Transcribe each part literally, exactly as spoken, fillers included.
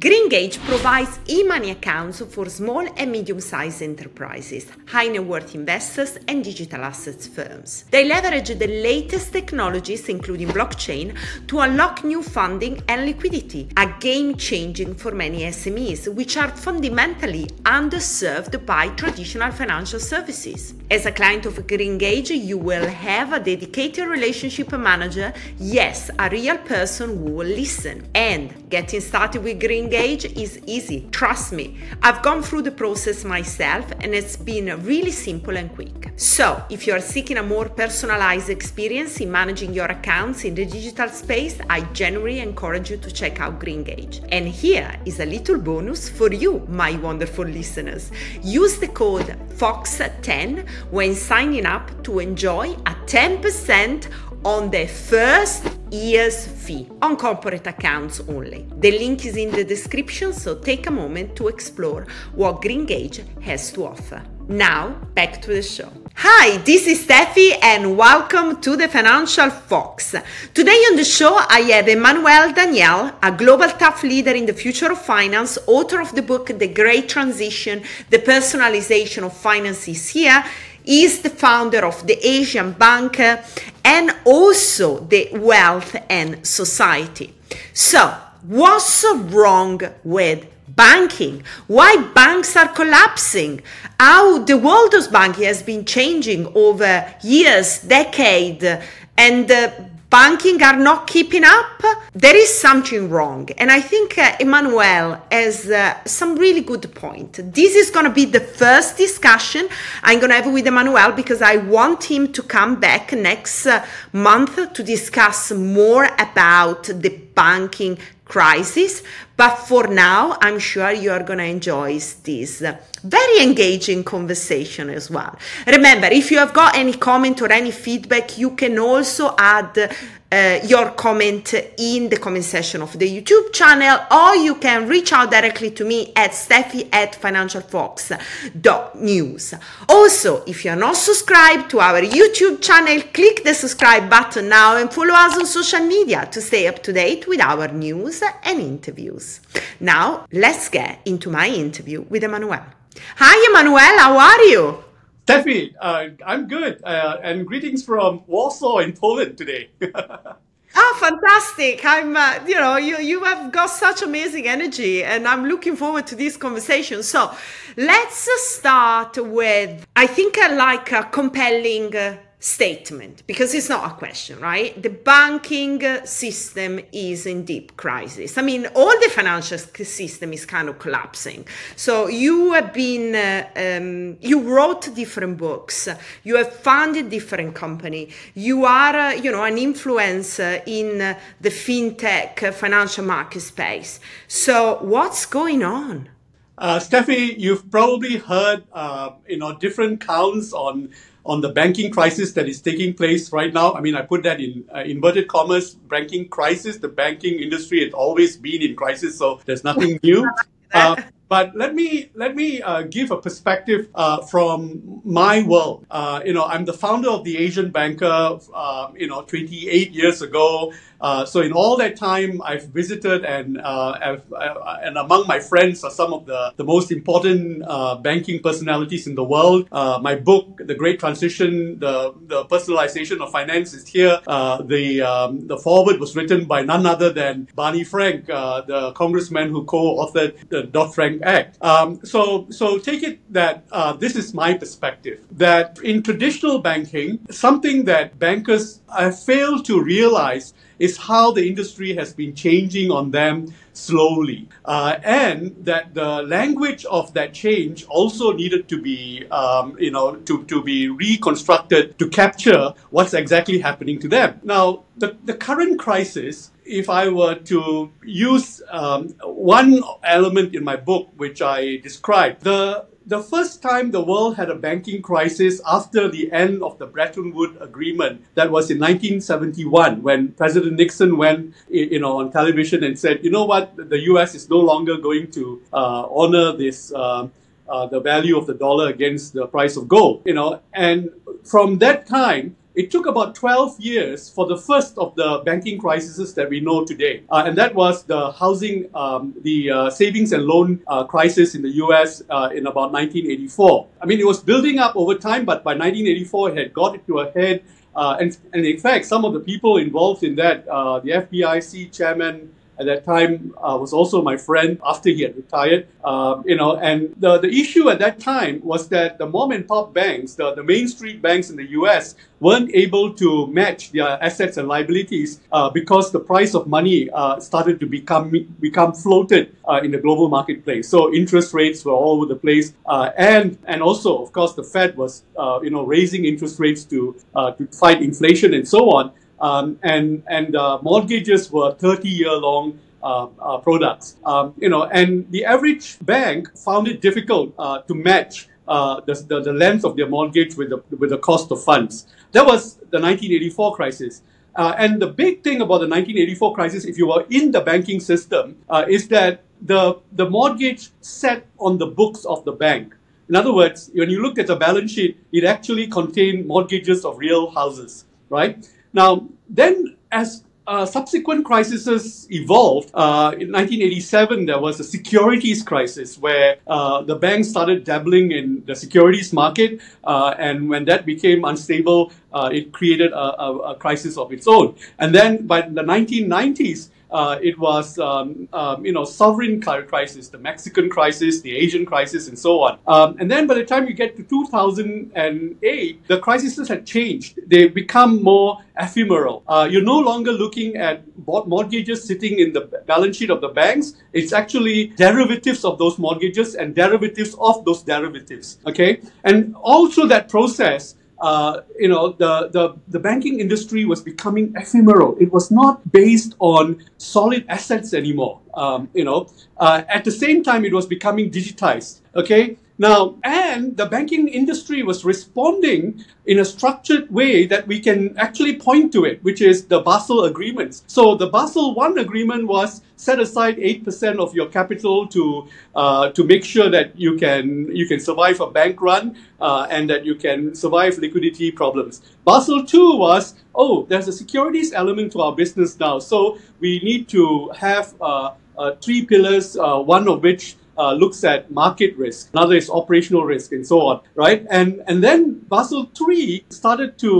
Greengage provides e-money accounts for small and medium-sized enterprises, high-net-worth investors and digital assets firms. They leverage the latest technologies, including blockchain, to unlock new funding and liquidity, a game-changing for many S M Es, which are fundamentally underserved by traditional financial services. As a client of Greengage, you will have a dedicated relationship manager, yes, a real person who will listen. And getting started with Greengage Greengage is easy, trust me. I've gone through the process myself and it's been really simple and quick. So, if you are seeking a more personalized experience in managing your accounts in the digital space, I genuinely encourage you to check out Greengage. And here is a little bonus for you, my wonderful listeners. Use the code F O X ten when signing up to enjoy a ten percent on the first year's fee on corporate accounts only. The link is in the description, so take a moment to explore what Greengage has to offer. Now, back to the show. Hi, this is Steffi and welcome to the Financial Fox. Today on the show, I have Emmanuel Daniel, a global tough leader in the future of finance, author of the book The Great Transition, The Personalization of Finance is Here. He is the founder of the Asian Banker and also the Wealth and Society. So, what's so wrong with banking? Why banks are collapsing? How the world of banking has been changing over years, decades, and uh, banking are not keeping up? There is something wrong. And I think uh, Emmanuel has uh, some really good point. This is going to be the first discussion I'm going to have with Emmanuel because I want him to come back next uh, month to discuss more about the banking crisis. But for now, I'm sure you are going to enjoy this very engaging conversation as well. Remember, if you have got any comment or any feedback, you can also add uh, your comment in the comment section of the YouTube channel, or you can reach out directly to me at Steffi at financial fox dot news. Also, if you're not subscribed to our YouTube channel, click the subscribe button now and follow us on social media to stay up to date with our news and interviews. Now, let's get into my interview with Emmanuel. Hi, Emmanuel, how are you? Steffi, uh, I'm good. Uh, and greetings from Warsaw in Poland today. Oh, fantastic. I'm, uh, you know, you, you have got such amazing energy and I'm looking forward to this conversation. So let's start with, I think, uh, like a compelling uh, statement, because it's not a question, right? The banking system is in deep crisis. I mean, all the financial system is kind of collapsing. So you have been, uh, um, you wrote different books, you have founded different company, you are, uh, you know, an influencer in uh, the fintech uh, financial market space. So what's going on? Uh, Steffi, you've probably heard, uh, you know, different counts on on the banking crisis that is taking place right now. I mean, I put that in uh, inverted commas, banking crisis. The banking industry has always been in crisis, so there's nothing new. Uh, but let me let me uh, give a perspective uh, from my world. Uh, you know, I'm the founder of the Asian Banker, uh, you know, twenty-eight years ago. Uh, so in all that time, I've visited and uh, I've, I, and among my friends are some of the, the most important uh, banking personalities in the world. Uh, my book, The Great Transition, The, the Personalization of Finance is Here. Uh, the, um, the foreword was written by none other than Barney Frank, uh, the congressman who co-authored the Dodd Frank Act. Um, so, so take it that uh, this is my perspective, that in traditional banking, something that bankers have failed to realize is how the industry has been changing on them slowly. Uh, and that the language of that change also needed to be, um, you know, to, to be reconstructed to capture what's exactly happening to them. Now, the, the current crisis, if I were to use um, one element in my book, which I described, the The first time the world had a banking crisis after the end of the Bretton Woods Agreement, that was in nineteen seventy-one, when President Nixon went, you know, on television and said, you know what, the U S is no longer going to uh, honor this, uh, uh, the value of the dollar against the price of gold, you know. And from that time, It took about twelve years for the first of the banking crises that we know today. Uh, and that was the housing, um, the uh, savings and loan uh, crisis in the U S uh, in about nineteen eighty-four. I mean, it was building up over time, but by nineteen eighty-four, it had got it to a head. Uh, and, and in fact, some of the people involved in that, uh, the F D I C chairman at that time uh, was also my friend after he had retired. Uh, you know, and the, the issue at that time was that the mom and pop banks, the, the main street banks in the U S, weren't able to match their assets and liabilities uh, because the price of money uh, started to become become floated uh, in the global marketplace. So interest rates were all over the place, uh, and and also, of course, the Fed was uh, you know raising interest rates to uh, to fight inflation and so on. Um, and and uh, mortgages were thirty year long. Uh, uh, products, um, you know, and the average bank found it difficult uh, to match uh, the, the, the length of their mortgage with the, with the cost of funds. That was the nineteen eighty-four crisis. Uh, and the big thing about the nineteen eighty-four crisis, if you were in the banking system, uh, is that the, the mortgage sat on the books of the bank. In other words, when you looked at the balance sheet, it actually contained mortgages of real houses, right? Now, then as Uh, subsequent crises evolved. Uh, in nineteen eighty-seven, there was a securities crisis where uh, the banks started dabbling in the securities market. Uh, and when that became unstable, uh, it created a, a, a crisis of its own. And then by the nineteen nineties, Uh, it was, um, um, you know, sovereign crisis, the Mexican crisis, the Asian crisis, and so on. Um, and then by the time you get to two thousand eight, the crises had changed. They've become more ephemeral. Uh, you're no longer looking at mortgages sitting in the balance sheet of the banks. It's actually derivatives of those mortgages and derivatives of those derivatives, okay? And all through that process, Uh, you know, the, the, the banking industry was becoming ephemeral. It was not based on solid assets anymore, um, you know. Uh, at the same time, it was becoming digitized, okay? Now, and the banking industry was responding in a structured way that we can actually point to it, which is the Basel agreements. So the Basel one agreement was set aside eight percent of your capital to uh, to make sure that you can you can survive a bank run uh, and that you can survive liquidity problems. Basel two was, oh, there's a securities element to our business now, so we need to have uh, uh, three pillars, uh, one of which Uh, looks at market risk, another is operational risk, and so on, right? And and then Basel three started to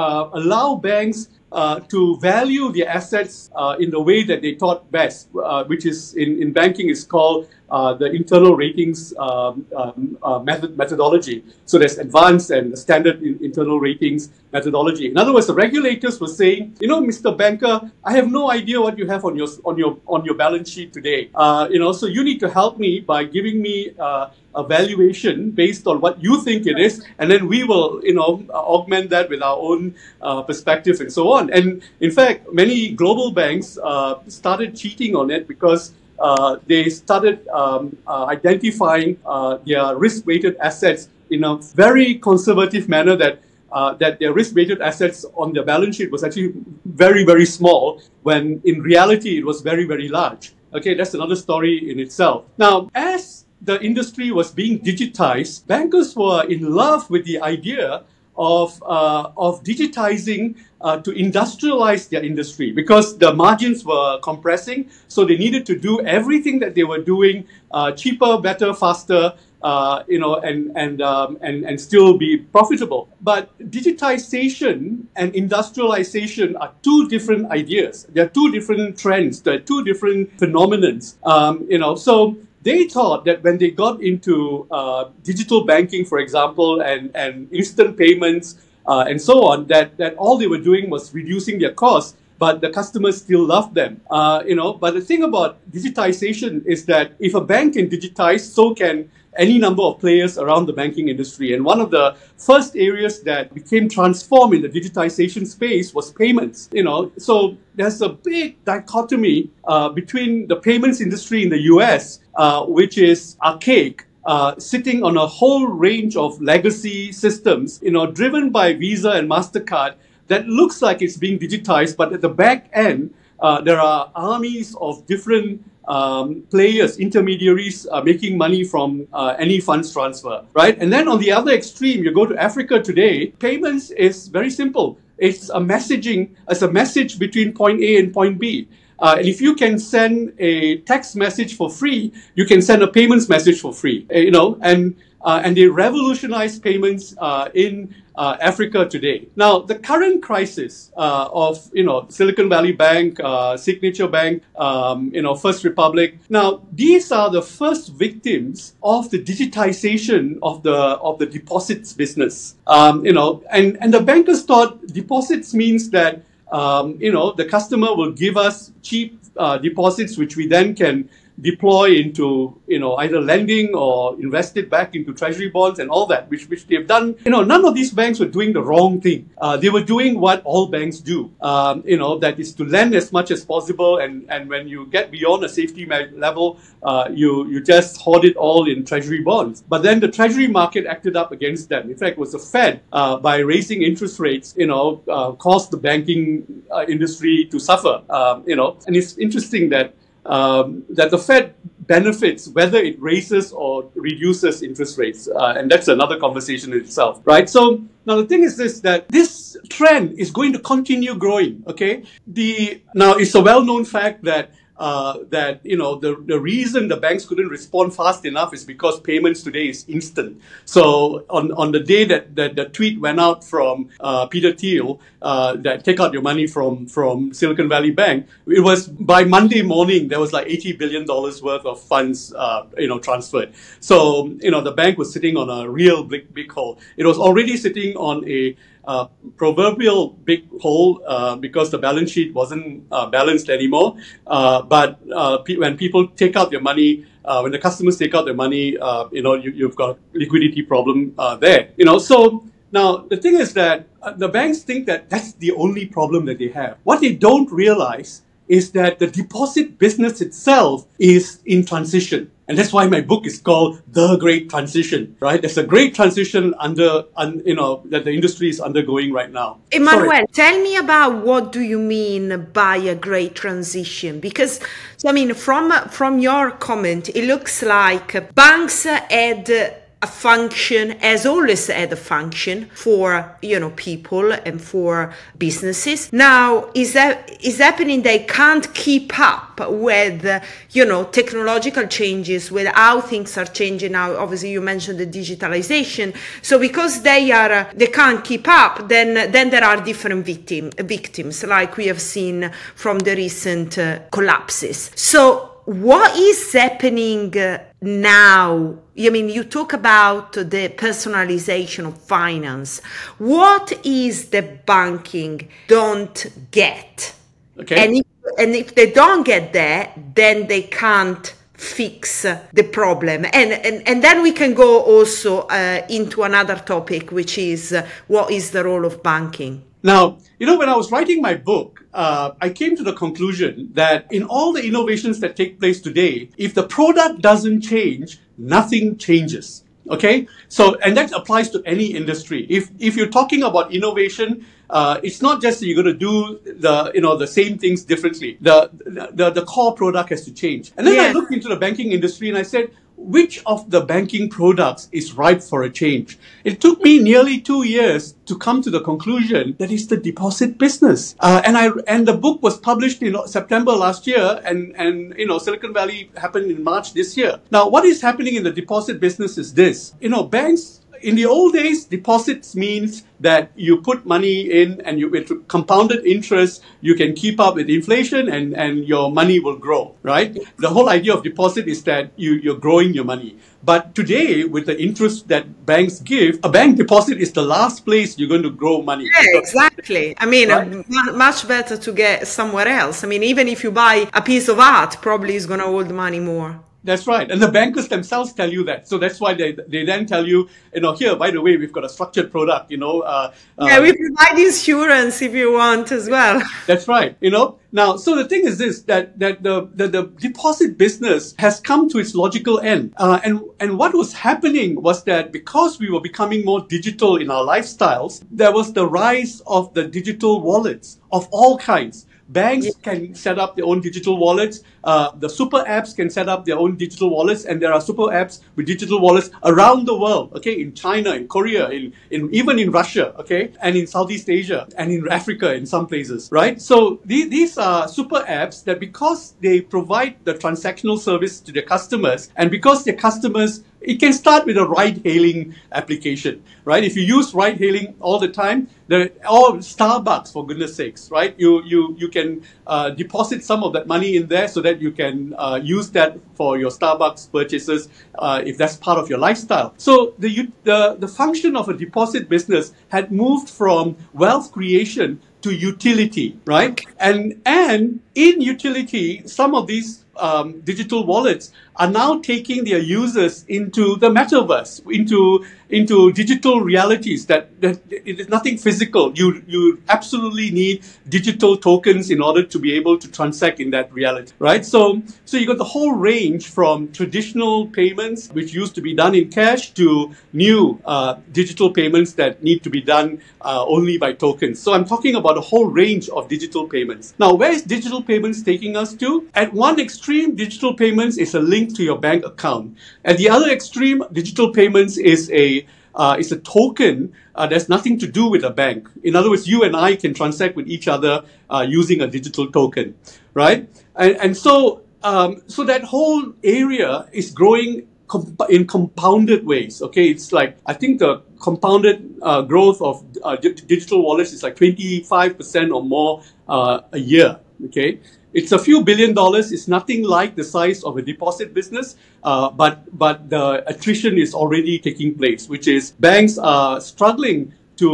uh, allow banks uh, to value their assets uh, in the way that they thought best, uh, which is in, in banking is called uh, the internal ratings um, um, uh, method methodology. So there's advanced and standard in internal ratings methodology. In other words, the regulators were saying, you know, Mister Banker, I have no idea what you have on your on your on your balance sheet today. Uh, you know, so you need to help me by giving me uh, a valuation based on what you think it is, and then we will, you know, augment that with our own uh, perspective and so on. And in fact, many global banks uh, started cheating on it because uh, they started um, uh, identifying uh, their risk-weighted assets in a very conservative manner that. Uh, that their risk-weighted assets on their balance sheet was actually very, very small, when in reality it was very, very large. Okay, that's another story in itself. Now, as the industry was being digitized, bankers were in love with the idea of, uh, of digitizing uh, to industrialize their industry, because the margins were compressing, so they needed to do everything that they were doing uh, cheaper, better, faster, Uh, you know, and and um, and and still be profitable. But digitization and industrialization are two different ideas. They're two different trends. They're two different phenomenons. Um, you know, so they thought that when they got into uh, digital banking, for example, and and instant payments uh, and so on, that that all they were doing was reducing their costs. But the customers still love them, uh, you know. But the thing about digitization is that if a bank can digitize, so can any number of players around the banking industry. And one of the first areas that became transformed in the digitization space was payments, you know. So there's a big dichotomy uh, between the payments industry in the U S, uh, which is archaic, Uh, sitting on a whole range of legacy systems, you know, driven by Visa and MasterCard, that looks like it's being digitized, but at the back end, uh, there are armies of different um, players, intermediaries, uh, making money from uh, any funds transfer, right? And then on the other extreme, you go to Africa today, payments is very simple. It's a messaging, as a message between point A and point B. Uh, and if you can send a text message for free, you can send a payments message for free. You know, and uh, and they revolutionized payments uh, in uh, Africa today. Now, the current crisis uh, of you know Silicon Valley Bank, uh, Signature Bank, um, you know First Republic. Now, these are the first victims of the digitization of the of the deposits business. Um, you know, and and the bankers thought deposits means that. Um, you know, the customer will give us cheap uh, deposits, which we then can deploy into, you know, either lending or invest it back into treasury bonds and all that, which which they've done. You know, none of these banks were doing the wrong thing. Uh, they were doing what all banks do, um, you know, that is to lend as much as possible. And, and when you get beyond a safety level, uh, you, you just hoard it all in treasury bonds. But then the treasury market acted up against them. In fact, it was the Fed, uh, by raising interest rates, you know, uh, caused the banking uh, industry to suffer, um, you know. And it's interesting that Um, that the Fed benefits whether it raises or reduces interest rates. Uh, and that's another conversation in itself, right? So now the thing is this, that this trend is going to continue growing, okay? The, now it's a well-known fact that Uh, that, you know, the, the reason the banks couldn't respond fast enough is because payments today is instant. So on, on the day that, that the tweet went out from uh, Peter Thiel, uh, that take out your money from, from Silicon Valley Bank, it was by Monday morning, there was like eighty billion dollars worth of funds, uh, you know, transferred. So, you know, the bank was sitting on a real big, big hole. It was already sitting on a Uh, proverbial big hole uh, because the balance sheet wasn't uh, balanced anymore. Uh, but uh, pe when people take out their money, uh, when the customers take out their money, uh, you know, you, you've got a liquidity problem uh, there. You know, so now the thing is that uh, the banks think that that's the only problem that they have. What they don't realize is that the deposit business itself is in transition. And that's why my book is called The Great Transition, right? There's a great transition under, un, you know, that the industry is undergoing right now. Emmanuel, Sorry. tell me about what do you mean by a great transition? Because, I mean, from, from your comment, it looks like banks had a function, has always had a function for, you know, people and for businesses. Now, is that is happening? They can't keep up with, you know, technological changes, with how things are changing now. Obviously, you mentioned the digitalization. So because they are, they can't keep up, then then there are different victim, victims, like we have seen from the recent uh, collapses. So what is happening uh, now? I mean, you talk about the personalization of finance. What is the banking don't get? Okay. And if, and if they don't get that, then they can't fix the problem. And, and, and then we can go also uh, into another topic, which is uh, what is the role of banking? Now, you know, when I was writing my book, uh, I came to the conclusion that in all the innovations that take place today, if the product doesn't change, nothing changes. Okay? So, and that applies to any industry. If, if you're talking about innovation, uh, it's not just that you're going to do the, you know, the same things differently. The, the, the core product has to change. And then yeah. I looked into the banking industry and I said, which of the banking products is ripe for a change? It took me nearly two years to come to the conclusion that it's the deposit business. Uh, and I and the book was published in September last year, and, and you know Silicon Valley happened in March this year. Now, what is happening in the deposit business is this: you know, banks. In the old days, deposits means that you put money in and you with compounded interest, you can keep up with inflation and, and your money will grow, right? The whole idea of deposit is that you, you're growing your money. But today, with the interest that banks give, a bank deposit is the last place you're going to grow money. Yeah, exactly. I mean, right? Much better to get somewhere else. I mean, even if you buy a piece of art, probably it's going to hold money more. That's right. And the bankers themselves tell you that. So that's why they they then tell you, you know, here, by the way, we've got a structured product, you know. Uh, yeah, uh, we provide insurance if you want as well. That's right. You know, now, so the thing is this, that, that the, the, the deposit business has come to its logical end. Uh, and, and what was happening was that because we were becoming more digital in our lifestyles, there was the rise of the digital wallets of all kinds. Banks yes. can set up their own digital wallets. Uh, the super apps can set up their own digital wallets. And there are super apps with digital wallets around the world, okay, in China, in Korea, in, in even in Russia, okay, and in Southeast Asia and in Africa in some places, right? So the, these are super apps that, because they provide the transactional service to their customers, and because their customers, it can start with a ride-hailing application, right? If you use ride-hailing all the time, there, or Starbucks, for goodness sakes, right? You you you can uh, deposit some of that money in there so that you can uh, use that for your Starbucks purchases uh, if that's part of your lifestyle. So the the the function of a deposit business had moved from wealth creation to utility, right? And and in utility, some of these Um, digital wallets are now taking their users into the metaverse, into into digital realities that, that it is nothing physical. You you absolutely need digital tokens in order to be able to transact in that reality, right? So so you got the whole range from traditional payments, which used to be done in cash, to new uh, digital payments that need to be done uh, only by tokens. So I'm talking about a whole range of digital payments. Now, where is digital payments taking us to? At one extreme, Extreme digital payments is a link to your bank account. At the other extreme, digital payments is a uh, is a token uh, that's nothing to do with a bank. In other words, you and I can transact with each other uh, using a digital token, right? And, and so um, so that whole area is growing comp- in compounded ways. Okay, it's like I think the compounded uh, growth of uh, d- digital wallets is like twenty-five percent or more uh, a year. Okay. It's a few billion dollars. It's nothing like the size of a deposit business, uh, but but the attrition is already taking place, which is banks are struggling to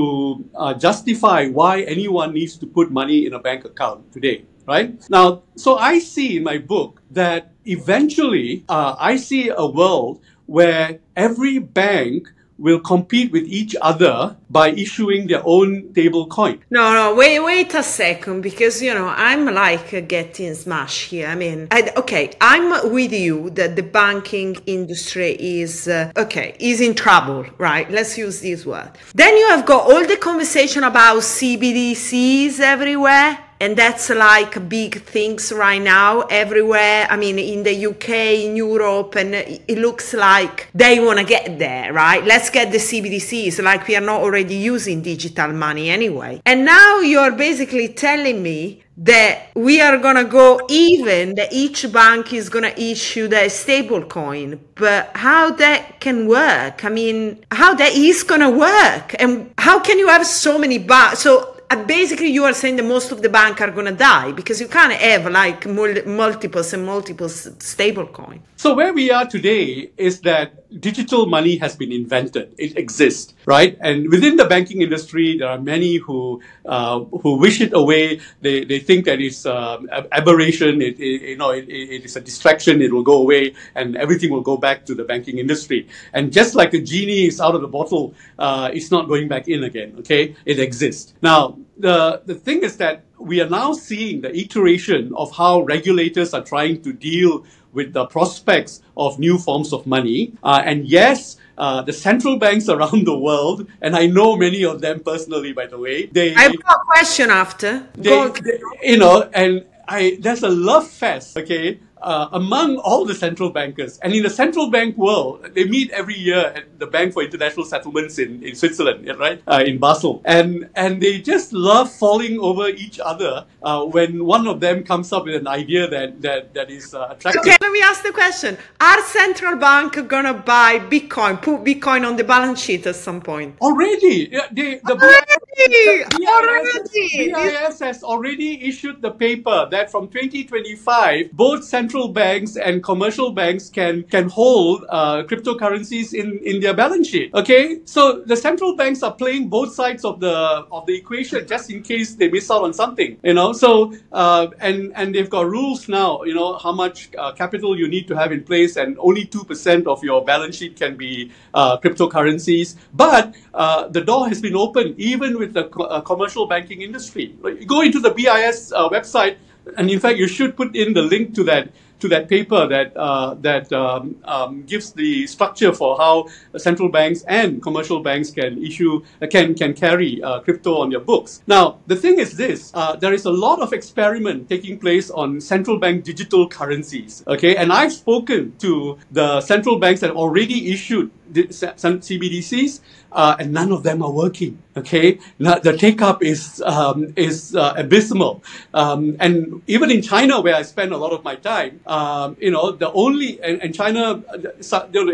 uh, justify why anyone needs to put money in a bank account today, right? Now, so I see in my book that eventually uh, I see a world where every bank will compete with each other by issuing their own stable coin. No, no, wait, wait a second, because, you know, I'm like getting smashed here. I mean, I, okay, I'm with you that the banking industry is, uh, okay, is in trouble, right? Let's use this word. Then you have got all the conversation about C B D Cs everywhere. And that's like big things right now everywhere. I mean, in the U K, in Europe, and it looks like they want to get there, right? Let's get the C B D Cs, like we are not already using digital money anyway. And now you're basically telling me that we are going to go even, that each bank is going to issue their stable coin. But how that can work? I mean, how that is going to work? And how can you have so many banks? So, Uh, basically, you are saying that most of the banks are going to die because you can't have like mul- multiples and multiples stable coin. So where we are today is that digital money has been invented. It exists, right? And within the banking industry, there are many who uh, who wish it away. They they think that it's um, aberration. It, it you know it, it is a distraction. It will go away, and everything will go back to the banking industry. And just like the genie is out of the bottle, uh, it's not going back in again. Okay, it exists now. The the thing is that we are now seeing the iteration of how regulators are trying to deal with the prospects of new forms of money. Uh, and yes, uh, the central banks around the world, and I know many of them personally, by the way. They, I've got a question after. They, they, you know, and I there's a love fest, okay, uh, among all the central bankers. And in the central bank world, they meet every year at the Bank for International Settlements in, in Switzerland, right, uh, in Basel. And and they just love falling over each other uh, when one of them comes up with an idea that, that, that is uh, attractive. Okay, let me ask the question. Are central banks going to buy Bitcoin, put Bitcoin on the balance sheet at some point? Already! Yeah, they, the already! The already! B I S has already issued the paper that from twenty twenty-five, both central banks and commercial banks can, can hold uh, cryptocurrencies in, in their balance sheet. Okay? So the central banks are playing both sides of the of the equation just in case they miss out on something, you know? So, uh, and, and they've got rules now, you know, how much uh, capital you need to have in place, and only two percent of your balance sheet can be uh, cryptocurrencies. But uh, the door has been opened even with the co- uh, commercial banking industry. Like, you go into the B I S uh, website. And in fact, you should put in the link to that to that paper that uh, that um, um, gives the structure for how central banks and commercial banks can issue uh, can can carry uh, crypto on their books. Now the thing is this: uh, there is a lot of experiment taking place on central bank digital currencies. Okay, and I've spoken to the central banks that have already issued some C B D Cs, uh, and none of them are working. Okay, now, the take-up is um, is uh, abysmal, um, and even in China, where I spend a lot of my time, um, you know, the only and, and China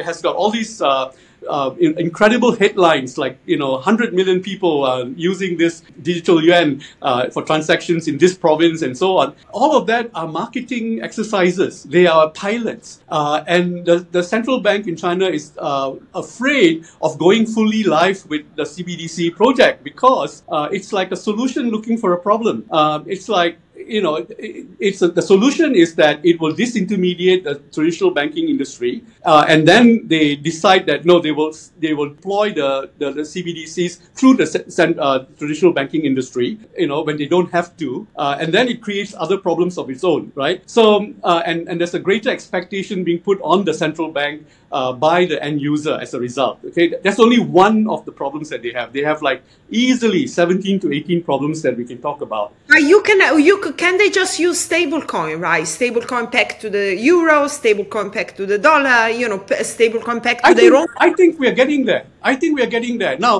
has got all these Uh, Uh, in, incredible headlines like, you know, one hundred million people uh, using this digital yuan uh, for transactions in this province and so on. All of that are marketing exercises. They are pilots. Uh, and the, the central bank in China is uh, afraid of going fully live with the C B D C project because uh, it's like a solution looking for a problem. Uh, it's like, you know, it's a, the solution is that it will disintermediate the traditional banking industry, uh, and then they decide that no, they will they will deploy the the, the C B D Cs through the uh, traditional banking industry, you know, when they don't have to, uh, and then it creates other problems of its own, right? So, uh, and and there's a greater expectation being put on the central bank uh, by the end user as a result. Okay, that's only one of the problems that they have. They have like easily seventeen to eighteen problems that we can talk about. Now you can you. Could Can they just use stablecoin, right? Stablecoin pegged to the euro, stablecoin pegged to the dollar, you know, stablecoin pegged to their own. I think we are getting there. I think we are getting there. Now,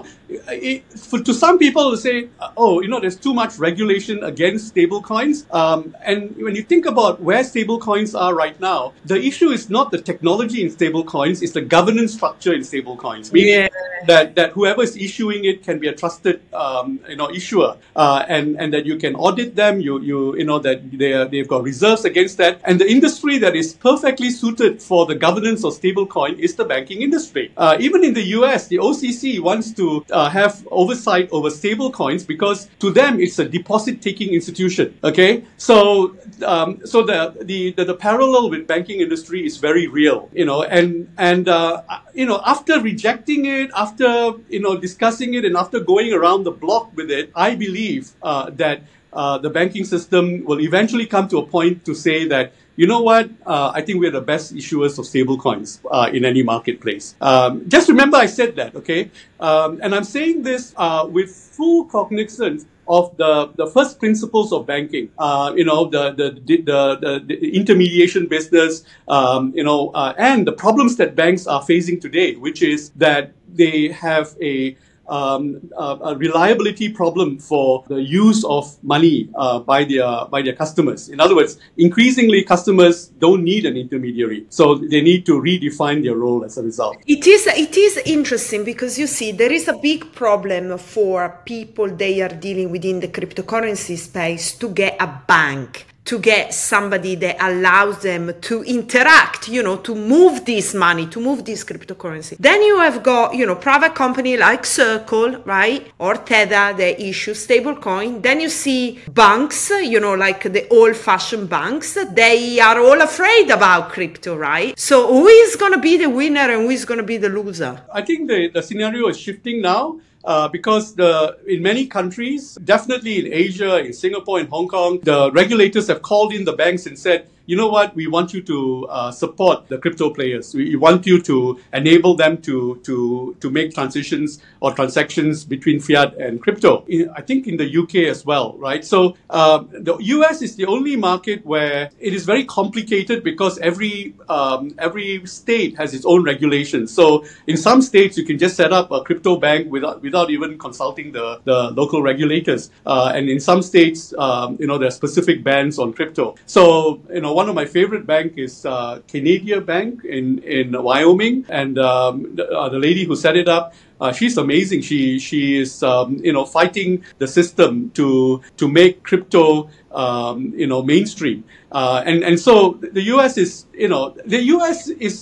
it, for, to some people who say, oh, you know, there's too much regulation against stablecoins. Um, and when you think about where stablecoins are right now, the issue is not the technology in stablecoins, it's the governance structure in stablecoins. Yeah. That, that whoever is issuing it can be a trusted, um, you know, issuer, uh, and, and that you can audit them, you, you You know, that they are, they've got reserves against that. And the industry that is perfectly suited for the governance of stablecoin is the banking industry. Uh, even in the U S, the O C C wants to uh, have oversight over stablecoins because to them, it's a deposit-taking institution, okay? So um, so the, the, the, the parallel with banking industry is very real, you know, and, and uh, you know, after rejecting it, after, you know, discussing it, and after going around the block with it, I believe uh, that Uh, the banking system will eventually come to a point to say that, you know what, uh, I think we're the best issuers of stablecoins uh, in any marketplace. Um, just remember I said that, okay? Um, and I'm saying this uh, with full cognizance of the, the first principles of banking, uh, you know, the, the, the, the, the intermediation business, um, you know, uh, and the problems that banks are facing today, which is that they have a Um, uh, a reliability problem for the use of money uh, by their by their customers. In other words, increasingly customers don't need an intermediary, so they need to redefine their role as a result. It is it is interesting because you see there is a big problem for people they are dealing within the cryptocurrency space to get a bank, to get somebody that allows them to interact, you know, to move this money, to move this cryptocurrency. Then you have got, you know, private company like Circle, right? Or Tether, they issue stablecoin. Then you see banks, you know, like the old fashioned banks, they are all afraid about crypto, right? So who is going to be the winner and who is going to be the loser? I think the, the scenario is shifting now. Uh, because the, in many countries, definitely in Asia, in Singapore, in Hong Kong, the regulators have called in the banks and said, you know what, we want you to uh, support the crypto players. We want you to enable them to to to make transitions or transactions between fiat and crypto. In, I think in the U K as well, right? So uh, the U S is the only market where it is very complicated because every um, every state has its own regulations. So in some states, you can just set up a crypto bank without without even consulting the the local regulators. Uh, and in some states, um, you know, there are specific bans on crypto. So you know. One of my favorite bank is uh, Canadian Bank in, in Wyoming. And um, the, uh, the lady who set it up, Uh, she's amazing. She she is um, you know fighting the system to to make crypto um, you know mainstream. Uh, and and so the U S is you know the U S is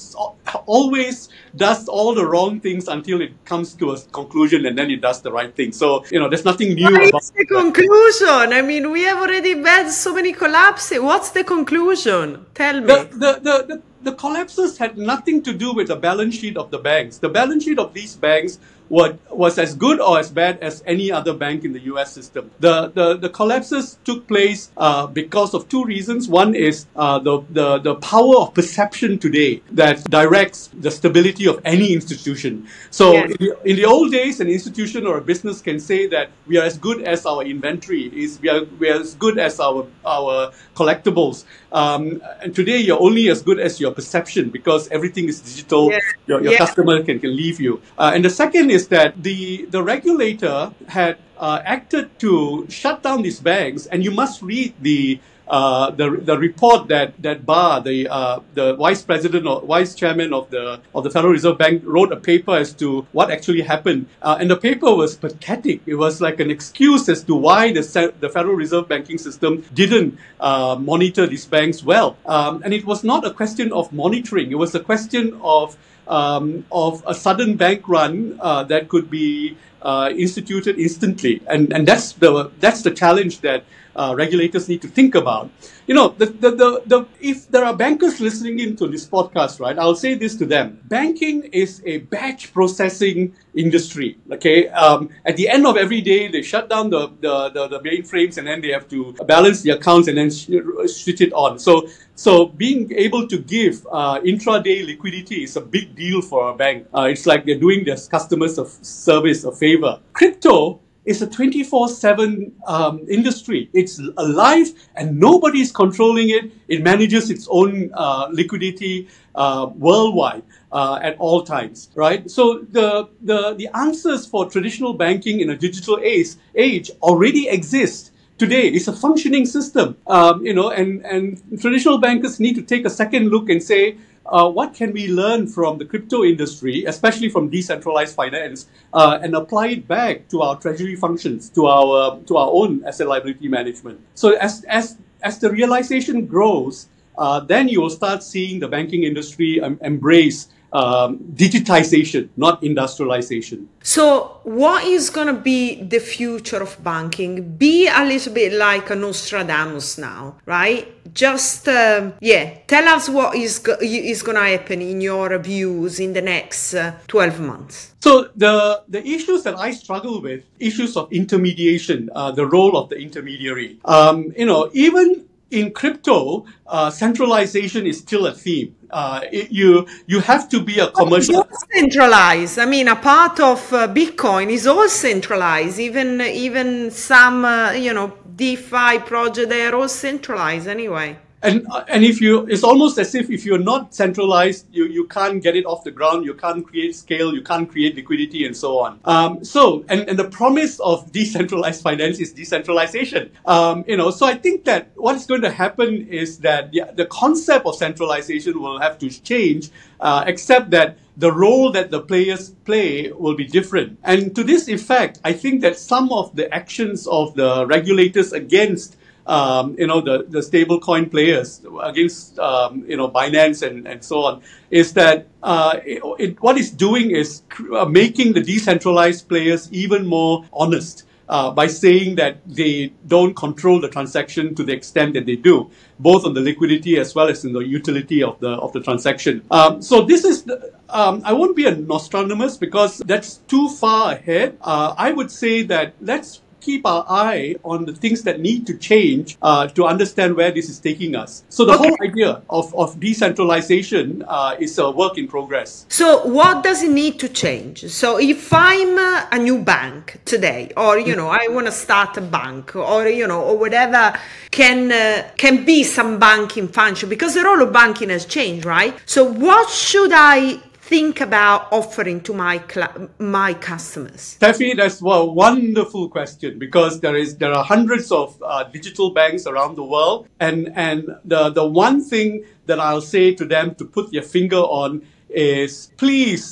always does all the wrong things until it comes to a conclusion and then it does the right thing. So you know there's nothing new. What about is the conclusion? I mean, we have already had so many collapses. What's the conclusion? Tell me. The, the, the, the The collapses had nothing to do with the balance sheet of the banks. The balance sheet of these banks were, was as good or as bad as any other bank in the U S system. The, the, the collapses took place uh, because of two reasons. One is uh, the, the, the power of perception today that directs the stability of any institution. So yes. in, the, in the old days, an institution or a business can say that we are as good as our inventory, is we are, we are as good as our, our collectibles. Um, and today, you're only as good as your perception because everything is digital. Yes. Your, your yes. customer can, can leave you. Uh, and the second is that the, the regulator had uh, acted to shut down these banks, and you must read the Uh, the the report that that Barr, the uh, the vice president or vice chairman of the of the Federal Reserve Bank, wrote a paper as to what actually happened, uh, and the paper was pathetic. It was like an excuse as to why the the Federal Reserve banking system didn't uh, monitor these banks well, um, and it was not a question of monitoring. It was a question of um, of a sudden bank run uh, that could be uh, instituted instantly, and and that's the that's the challenge that Uh, regulators need to think about. You know, the, the, the, the, if there are bankers listening into this podcast, right, I'll say this to them. Banking is a batch processing industry, okay? Um, at the end of every day, they shut down the, the, the, the mainframes, and then they have to balance the accounts and then sh switch it on. So, so being able to give uh, intraday liquidity is a big deal for a bank. Uh, it's like they're doing their customers a service, a favor. Crypto is a twenty-four seven um, industry. It's alive and nobody's controlling it. It manages its own uh, liquidity uh, worldwide uh, at all times, right? So the, the, the answers for traditional banking in a digital age, age already exist. Today, it's a functioning system, um, you know, and, and traditional bankers need to take a second look and say, Uh, what can we learn from the crypto industry, especially from decentralized finance, uh, and apply it back to our treasury functions, to our to our own asset liability management? So as as as the realization grows, uh, then you will start seeing the banking industry um, embrace um, digitization, not industrialization. So what is going to be the future of banking? Be a little bit like a Nostradamus now, right? Just, um, yeah, tell us what is, go is going to happen in your views in the next uh, twelve months. So the, the issues that I struggle with, issues of intermediation, uh, the role of the intermediary, um, you know, even in crypto, uh, centralization is still a theme. Uh, it, you you have to be a commercial. But it's all centralized. I mean, a part of uh, Bitcoin is all centralized. Even even some uh, you know DeFi project, they are all centralized anyway. And uh, and if you, it's almost as if if you're not centralized, you you can't get it off the ground. You can't create scale. You can't create liquidity, and so on. Um, so and and the promise of decentralized finance is decentralization. Um, you know, so I think that what's going to happen is that the, the concept of centralization will have to change, uh, except that the role that the players play will be different. And to this effect, I think that some of the actions of the regulators against Um, you know, the, the stablecoin players against, um, you know, Binance and, and so on, is that uh, it, it, what it's doing is uh, making the decentralized players even more honest uh, by saying that they don't control the transaction to the extent that they do, both on the liquidity as well as in the utility of the of the transaction. Um, so this is, the, um, I won't be a Nostradamus because that's too far ahead. Uh, I would say that let's keep our eye on the things that need to change uh, to understand where this is taking us. So the okay. whole idea of, of decentralization uh, is a work in progress. So what does it need to change? So if I'm uh, a new bank today, or, you know, I want to start a bank, or, you know, or whatever can, uh, can be some banking function, because the role of banking has changed, right? So what should I think about offering to my my customers? Steffi, that's a wonderful question because there is there are hundreds of uh, digital banks around the world, and and the the one thing that I'll say to them to put their finger on is please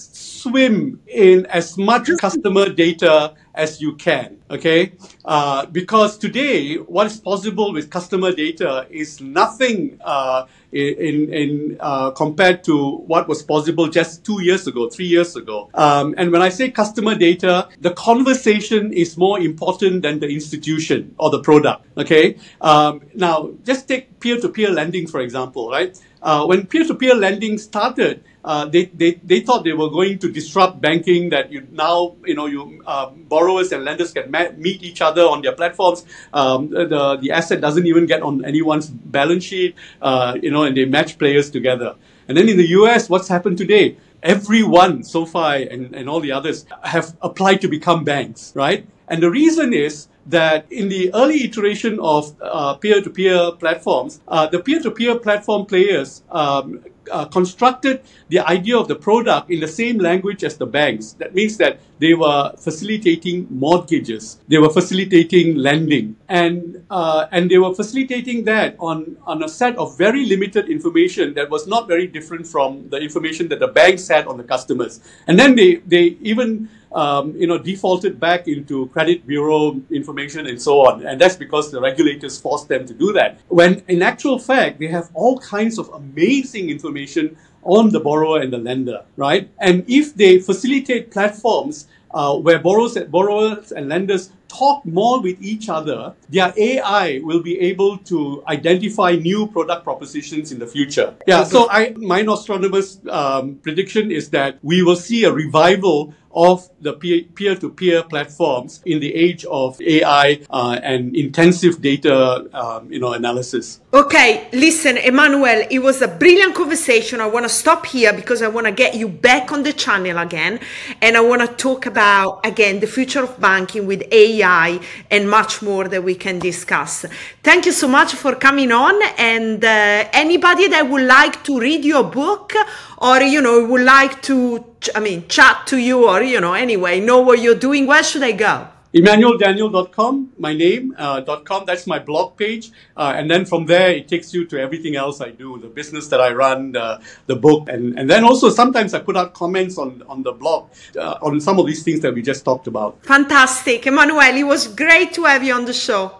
swim in as much customer data as you can, okay? Uh, because today, what is possible with customer data is nothing uh, in, in uh, compared to what was possible just two years ago, three years ago. Um, and when I say customer data, the conversation is more important than the institution or the product, okay? Um, now, just take peer-to-peer lending, for example, right? Uh, when peer-to-peer lending started, Uh, they, they, they thought they were going to disrupt banking, that you now, you know, you, uh, borrowers and lenders can ma- meet each other on their platforms. Um, the, the asset doesn't even get on anyone's balance sheet, uh, you know, and they match players together. And then in the U S, what's happened today? Everyone, SoFi and, and all the others, have applied to become banks, right? And the reason is that in the early iteration of uh, peer-to-peer platforms, uh, the peer-to-peer platform players um, uh, constructed the idea of the product in the same language as the banks. That means that they were facilitating mortgages, they were facilitating lending, and uh, and they were facilitating that on, on a set of very limited information that was not very different from the information that the banks had on the customers. And then they, they even Um, you know, defaulted back into credit bureau information and so on. And that's because the regulators forced them to do that. When in actual fact, they have all kinds of amazing information on the borrower and the lender, right? And if they facilitate platforms uh, where borrowers, borrowers and lenders talk more with each other, their A I will be able to identify new product propositions in the future. Yeah, so I, my Nostradamus um, prediction is that we will see a revival of the peer-to-peer platforms in the age of A I uh, and intensive data um, you know, analysis. Okay, listen, Emmanuel, it was a brilliant conversation. I want to stop here because I want to get you back on the channel again. And I want to talk about, again, the future of banking with A I and much more that we can discuss. Thank you so much for coming on. And uh, anybody that would like to read your book or, you know, would like to I mean, chat to you or, you know, anyway, know what you're doing, where should I go? Emmanuel Daniel dot com, my name, uh, .com, that's my blog page. Uh, and then from there, it takes you to everything else I do, the business that I run, the, the book. And, and then also sometimes I put out comments on, on the blog uh, on some of these things that we just talked about. Fantastic. Emmanuel, it was great to have you on the show.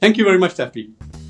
Thank you very much, Steffi.